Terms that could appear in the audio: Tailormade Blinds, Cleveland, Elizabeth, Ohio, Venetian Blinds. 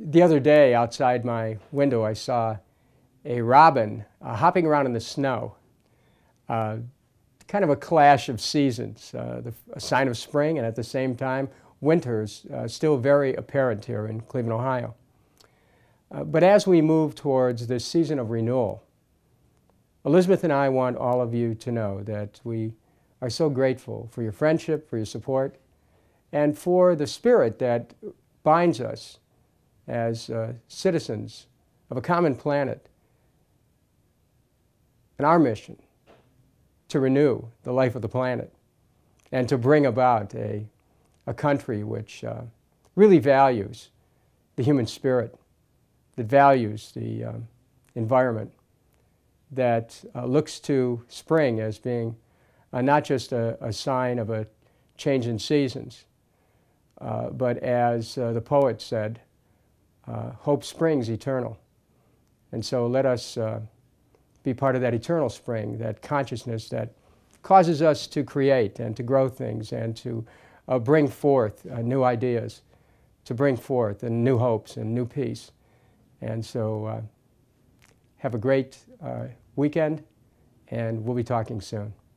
The other day, outside my window, I saw a robin hopping around in the snow. Kind of a clash of seasons, a sign of spring, and at the same time, winter is still very apparent here in Cleveland, Ohio. But as we move towards this season of renewal, Elizabeth and I want all of you to know that we are so grateful for your friendship, for your support, and for the spirit that binds us as citizens of a common planet, and our mission to renew the life of the planet and to bring about a country which really values the human spirit, that values the environment, that looks to spring as being not just a sign of a change in seasons, but as the poet said, hope springs eternal. And so let us be part of that eternal spring, that consciousness that causes us to create and to grow things and to bring forth new ideas, to bring forth and new hopes and new peace. And so have a great weekend, and we'll be talking soon.